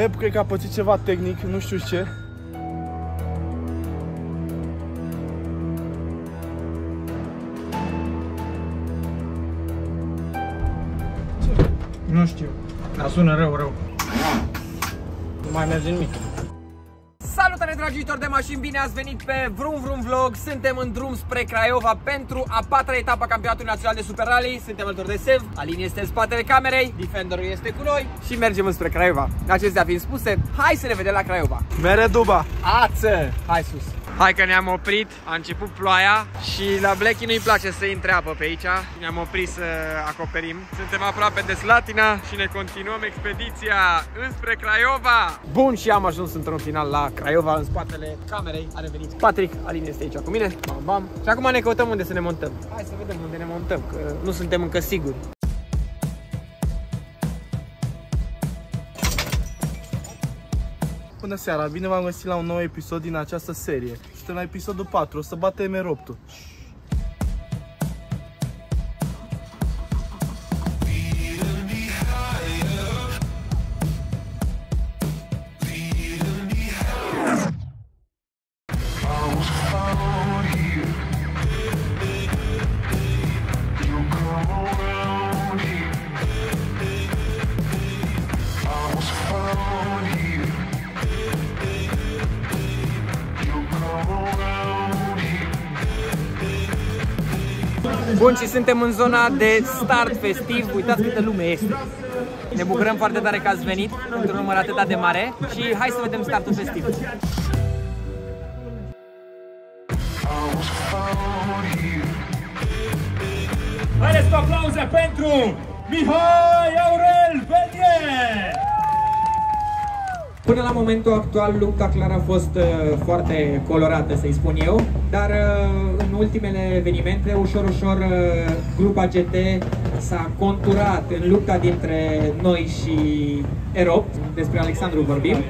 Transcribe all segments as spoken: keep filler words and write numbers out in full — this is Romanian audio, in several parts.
web, cred că a pățit ceva tehnic, nu știu ce. Nu știu, dar sună rău, rău. Nu mai merge nimic. Salutare, dragi uitori de mașini, bine ați venit pe Vrum Vrum Vlog. Suntem în drum spre Craiova pentru a patra etapă a Campionatului Național de Super Rally. Suntem alături de Sev, Alin este în spatele camerei, Defenderul este cu noi și mergem înspre Craiova. Acestea fiind spuse, hai să ne vedem la Craiova. Mere duba! Ață! Hai sus! Hai că ne-am oprit, a început ploaia și la Blacky nu-i place să intre apă pe aici. Ne-am oprit să acoperim. Suntem aproape de Slatina și ne continuăm expediția înspre Craiova. Bun, și am ajuns într-un final la Craiova. În spatele camerei a revenit Patrick, Alin este aici cu mine. Bam, bam. Și acum ne căutăm unde să ne montăm. Hai să vedem unde ne montăm, că nu suntem încă siguri. Bună seara, bine v-am găsit la un nou episod din această serie. Suntem la episodul patru, o să bate M R opt-ul. Bun, și suntem în zona de start festiv, uitați câtă lume este. Ne bucurăm foarte tare că ați venit într-un număr atât de mare și hai să vedem startul festiv. Haideți cu aplauze pentru Mihai Aurel Beldie! Până la momentul actual, lupta clar a fost uh, foarte colorată, să-i spun eu, dar uh, în ultimele evenimente, ușor, ușor, uh, grupa G T s-a conturat în lupta dintre noi și Europ, despre Alexandru vorbim.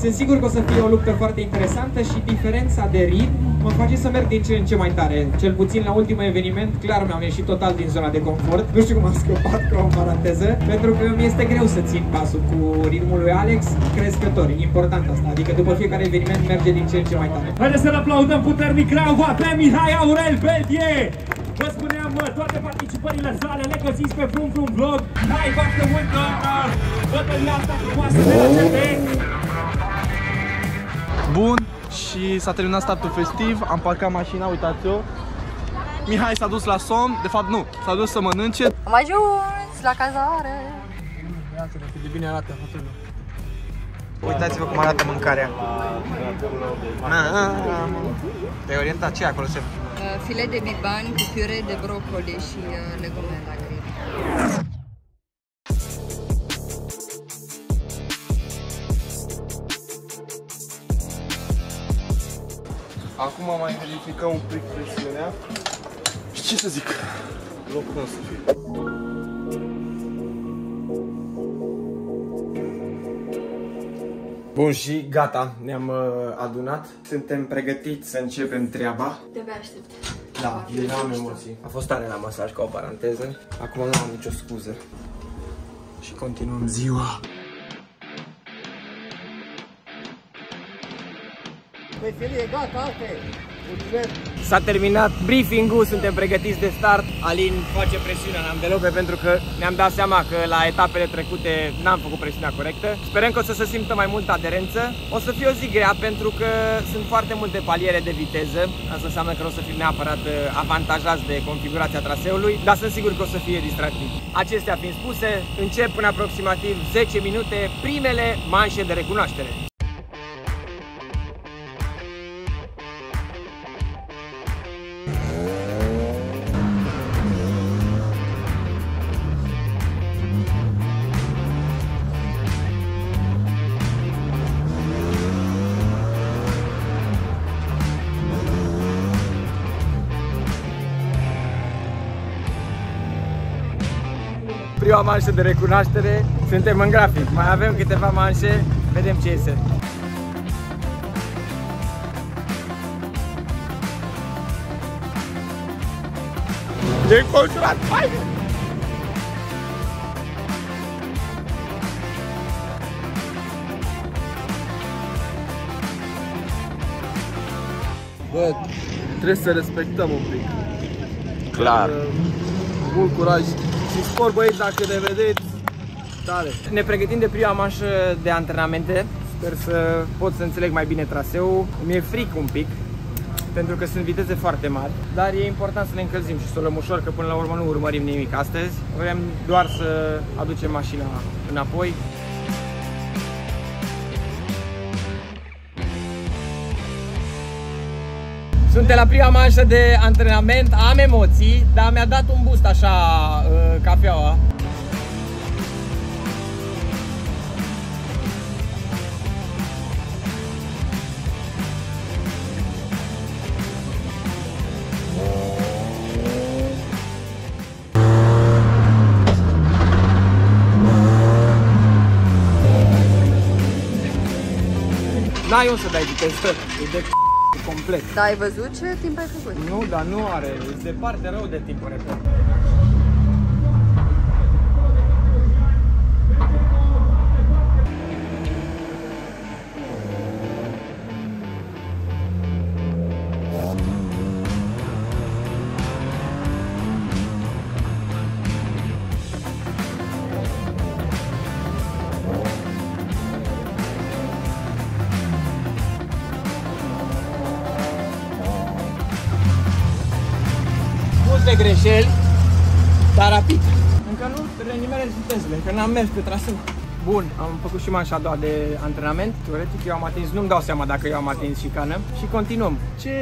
Sunt sigur că o să fie o luptă foarte interesantă și diferența de ritm mă face să merg din ce în ce mai tare. Cel puțin la ultimul eveniment, clar mi-am ieșit total din zona de confort. Nu știu cum am scăpat, ca o paranteză, pentru că mi este greu să țin pasul cu ritmul lui Alex crescător. E important asta, adică după fiecare eveniment merge din ce în ce mai tare. Haideți să-l aplaudăm puternic, Rauva, pe Mihai Aurel Beldie! Vă spuneam, toate participările sale le găsiți pe Vrum Vrum Vlog. Hai, bată multă bătălia asta frumoasă de la G T! Bun, și s-a terminat startul festiv, am parcat mașina, uitați-o. Mihai s-a dus la somn, de fapt nu, s-a dus să mănânce. Am ajuns la cazare. Iată-ne cât de bine arată hotelul. Uitați-vă cum arată mâncarea. Te-ai orientat, ce e acolo? File de biban cu piure de brocoli și legume la grill. Acum mai verificăm un pic presiunea. Și ce să zic? Locul nu o să fie. Bun, și gata, ne-am adunat. Suntem pregătiți să începem treaba. De-abia aștept. Da, eu am emoții. A fost tare la masaj, ca o paranteză. Acum nu am nicio scuză. Și continuăm ziua. S-a terminat briefing-ul, suntem pregătiți de start. Alin face presiunea, n-am deloc, pentru că ne-am dat seama că la etapele trecute n-am făcut presiunea corectă. Sperăm că o să se simtă mai multă aderență. O să fie o zi grea pentru că sunt foarte multe paliere de viteză. Asta înseamnă că o să fim neapărat avantajați de configurația traseului, dar sunt sigur că o să fie distractiv. Acestea fiind spuse, încep în aproximativ zece minute primele manșe de recunoaștere. Prima manșă de recunoaștere, suntem în grafic, mai avem câteva manșe, vedem ce iese. E conjurat, hai! Bă, trebuie să respectăm un pic. Clar. Mult curaj și spor, băieți, dacă ne vedeți. Tare. Ne pregătim de prima marșă de antrenamente. Sper să pot să înțeleg mai bine traseul. Mi-e fric un pic, pentru că sunt viteze foarte mari, dar e important să ne încălzim și să o luăm ușor, că până la urmă nu urmărim nimic astăzi. Vrem doar să aducem mașina înapoi. Suntem la prima marșă de antrenament, am emoții, dar mi-a dat un boost așa cafeaua. N-ai unde să dai viteză, e de c***** complet. Dar ai văzut ce timp ai făcut? Nu, dar nu are, e departe rău de timpul repede. Greșeli, dar rapid. Încă nu renimerez vitezele, că n-am mers pe traseu. Bun, am făcut și manșa a doua de antrenament. Teoretic eu am atins, nu-mi dau seama dacă eu am atins șicană. Și continuăm. Ce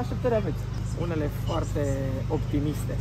așteptări aveți? Unele foarte optimiste.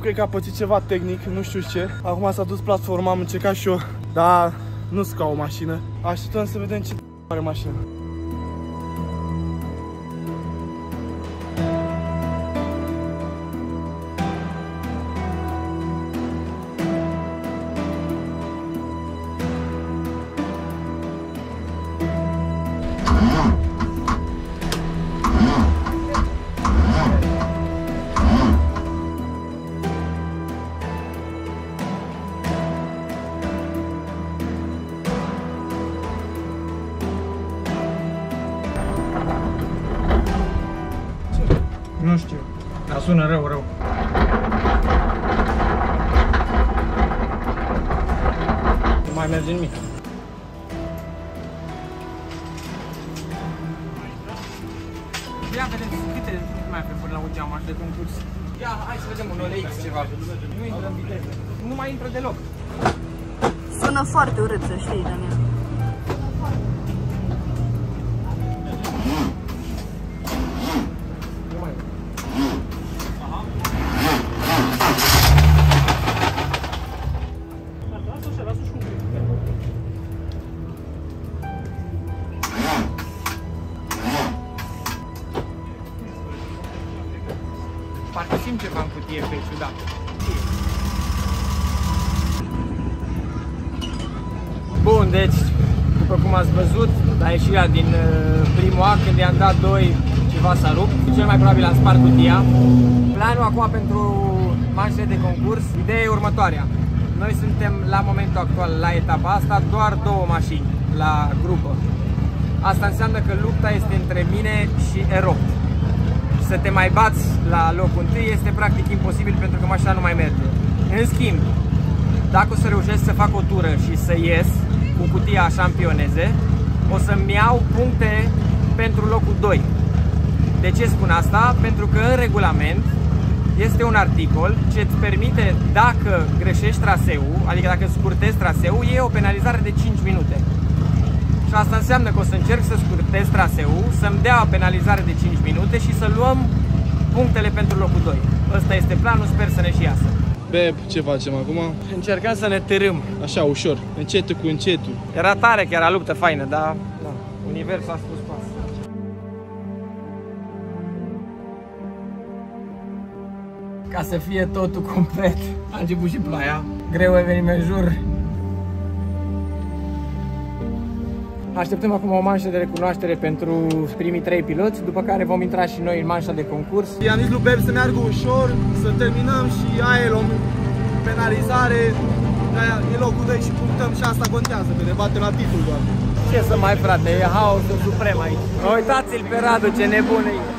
Cred că a pățit ceva tehnic, nu știu ce. Acum s-a dus platforma, am încercat și eu, dar nu sunt ca o mașină. Așteptăm să vedem ce are mașina. Nu știu, dar sună rău, rău. Nu mai merge nimic. Ia vedeți câte mai pe până la ultima marșă de concurs. Ia, hai să vedem un O L X ceva. Nu intră în viteză. Nu mai intră deloc. Sună foarte urât, să știi, Daniel. Parcă simt ceva în cutie pe ciudat. Bun, deci, după cum ați văzut, la ieșirea din uh, primul act, când i-am dat doi, ceva s-a rupt. Cel mai probabil am spart cutia. Planul acum pentru marșele de concurs, ideea e următoarea. Noi suntem la momentul actual, la etapa asta, doar două mașini la grupă. Asta înseamnă că lupta este între mine și Europ. Să te mai bați la locul întâi este practic imposibil, pentru că mașina nu mai merge. În schimb, dacă o să reușesc să fac o tură și să ies cu cutia șampioneze, o să-mi iau puncte pentru locul doi. De ce spun asta? Pentru că în regulament este un articol ce îți permite, dacă greșești traseul, adică dacă scurtezi traseul, e o penalizare de cinci minute. Și asta înseamnă că o să încerc să scurtez traseul, să-mi dea o penalizare de cinci minute și să luăm punctele pentru locul doi. Ăsta este planul, sper să ne și iasă. Beb, ce facem acum? Încercăm să ne târâm. Așa, ușor, încetul cu încetul. Era tare, chiar a luptă faină, dar da, universul a spus pas. Ca să fie totul complet, a început și ploaia. Greu evenimentul. Așteptăm acum o manșă de recunoaștere pentru primii trei piloți, după care vom intra și noi în manșa de concurs. I-am zis lui Beb să meargă ușor, să terminăm și aia luăm penalizare. E locul doi și punctăm și asta contează, că ne batem la titlu doar. Ce să mai, frate, e haosul suprem aici. Uitați-l pe Radu, ce nebun e.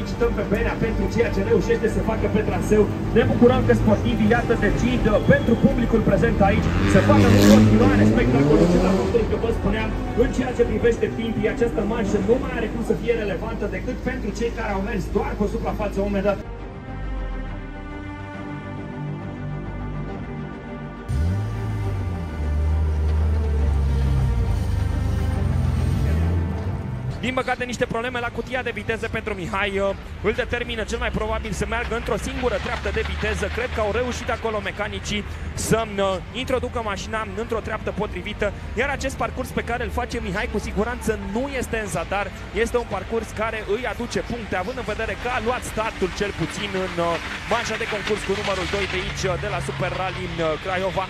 Felicităm pe Benea pentru ceea ce reușește să facă pe traseu. Ne bucurăm că sportivii, iată, decid pentru publicul prezent aici să facă în continuare spectacolul acela faptul că vă spuneam, în ceea ce privește timpii, această marșă nu mai are cum să fie relevantă decât pentru cei care au mers doar cu suprafață umedă. dat. Din păcate, niște probleme la cutia de viteză pentru Mihai. Îl determină cel mai probabil să meargă într-o singură treaptă de viteză. Cred că au reușit acolo mecanicii să introducă mașina într-o treaptă potrivită. Iar acest parcurs pe care îl face Mihai cu siguranță nu este în zadar. Este un parcurs care îi aduce puncte, având în vedere că a luat startul cel puțin în manșa de concurs cu numărul doi de aici, de la Super Rally în Craiova.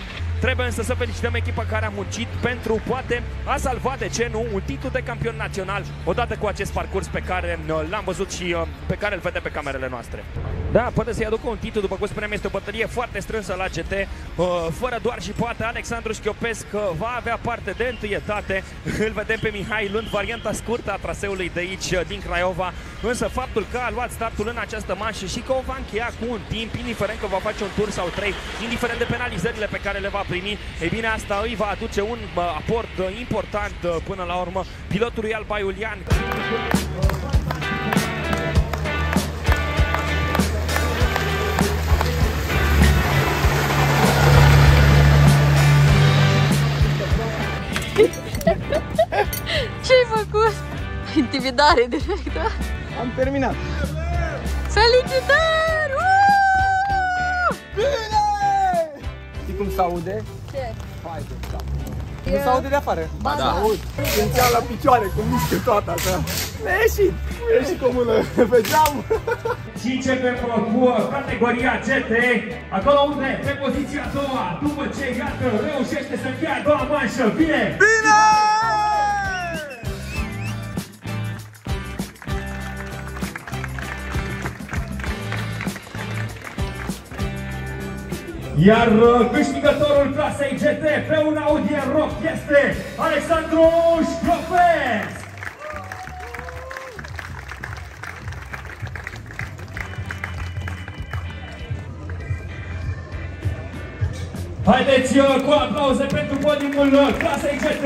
Trebuie însă să felicităm echipa care a muncit pentru, poate, a salva, de ce nu, un titlu de campion național, odată cu acest parcurs pe care l-am văzut și pe care îl vedem pe camerele noastre. Da, poate să-i aducă un titlu, după cum spuneam, este o bătălie foarte strânsă la G T, fără doar și poate. Alexandru Schiopesc va avea parte de întâietate. Îl vedem pe Mihai luând varianta scurtă a traseului de aici, din Craiova, însă faptul că a luat startul în această manșă și că o va încheia cu un timp, indiferent că va face un tur sau trei, indiferent de penalizările pe care le va primi, e bine, asta îi va aduce un aport important până la urmă pilotului Alba Iulian. Ce-ai făcut? Intimidare directă. Am terminat. Felicitări! Bine! Știi cum s-aude? Ce? Nu s-aude de afară. Ba da. Înțeam la picioare, cum mișcă toată așa. Mi-a ieșit. Mi-a ieșit cu mână pe geam. Și începem cu categoria G T, acolo unde, pe poziția a doua, după ce, iată, reușește să fie a doua manșă. Bine! Bine! Iar câștigătorul clasei G T pe un Audi Europ este Alexandros Kopeis. Haideți cu aplauze pentru podiumul clasei G T,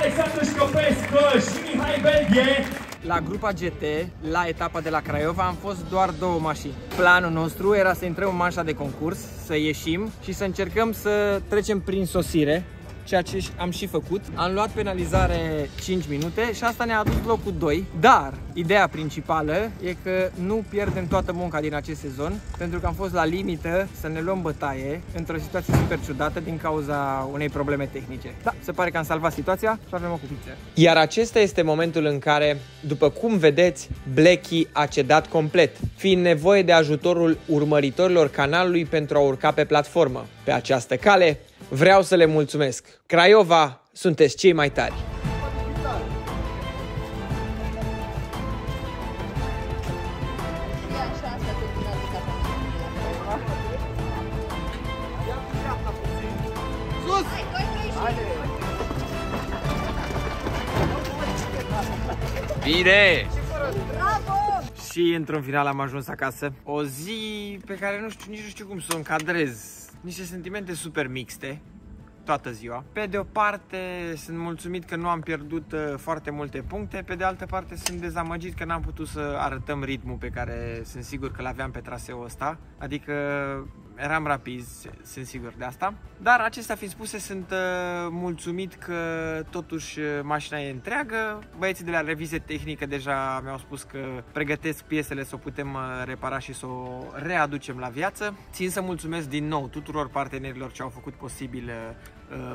Alexandru Schiopesc și Mihai Belghie. La grupa G T, la etapa de la Craiova, am fost doar două mașini. Planul nostru era să intrăm în manșa de concurs, să ieșim și să încercăm să trecem prin sosire, ceea ce am și făcut. Am luat penalizare cinci minute și asta ne-a adus locul doi. Dar ideea principală e că nu pierdem toată munca din acest sezon, pentru că am fost la limită să ne luăm bătaie într-o situație super ciudată din cauza unei probleme tehnice. Da, se pare că am salvat situația și avem o cupiță. Iar acesta este momentul în care, după cum vedeți, Blacky a cedat complet, fiind nevoie de ajutorul urmăritorilor canalului pentru a urca pe platformă. Pe această cale, vreau să le mulțumesc. Craiova, sunteți cei mai tari! Bine! Și într-un final am ajuns acasă. O zi pe care nu știu, nici nu știu cum să o încadrez. niște sentimente super mixte toată ziua. Pe de o parte sunt mulțumit că nu am pierdut foarte multe puncte, pe de altă parte sunt dezamăgit că n-am putut să arătăm ritmul pe care sunt sigur că l-aveam pe traseul ăsta, adică eram rapizi, sunt sigur de asta. Dar acestea fiind spuse, sunt mulțumit că totuși mașina e întreagă. Băieții de la Revizie Tehnică deja mi-au spus că pregătesc piesele să o putem repara și să o readucem la viață. Țin să mulțumesc din nou tuturor partenerilor ce au făcut posibil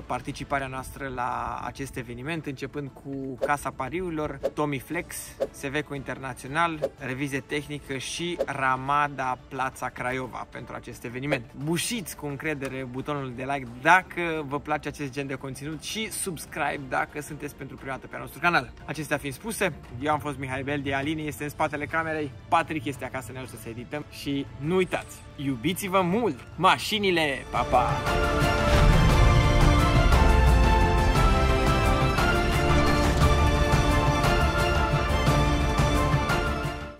participarea noastră la acest eveniment, începând cu Casa Pariurilor, Tomi Flex, Seveco Internațional, Revizie Tehnică și Ramada Plaza Craiova pentru acest eveniment. Bușiți cu încredere butonul de like dacă vă place acest gen de conținut și subscribe dacă sunteți pentru prima dată pe nostru canal. Acestea fiind spuse, eu am fost Mihai Beldie, Alin este în spatele camerei, Patrick este acasă, ne ajută să edităm și nu uitați, iubiți-vă mult mașinile, pa, pa!